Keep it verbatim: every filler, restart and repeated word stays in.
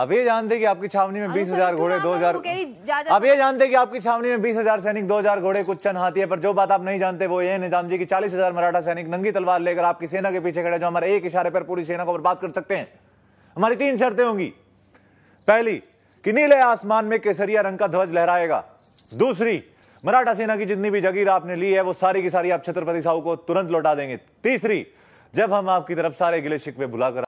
अब ये जानते कि आपकी छावनी में बीस हजार घोड़े दो हजार अब ये जानते कि आपकी छावनी में बीस हजार सैनिक दो हजार घोड़े कुछ चंद हाथी है, पर जो बात आप नहीं जानते वो ये निजाम जी की चालीस हजार मराठा सैनिक नंगी तलवार लेकर आपकी सेना के पीछे खड़े, जो हमारे एक इशारे पर पूरी सेना को बर्बाद कर सकते हैं। हमारी तीन शर्तें होंगी। पहली, कि नीले आसमान में केसरिया रंग का ध्वज लहराएगा। दूसरी, मराठा सेना की जितनी भी जगीर आपने ली है वो सारी की सारी आप छत्रपति साहू को तुरंत लौटा देंगे। तीसरी, जब हम आपकी तरफ सारे गिले शिकवे भुलाकर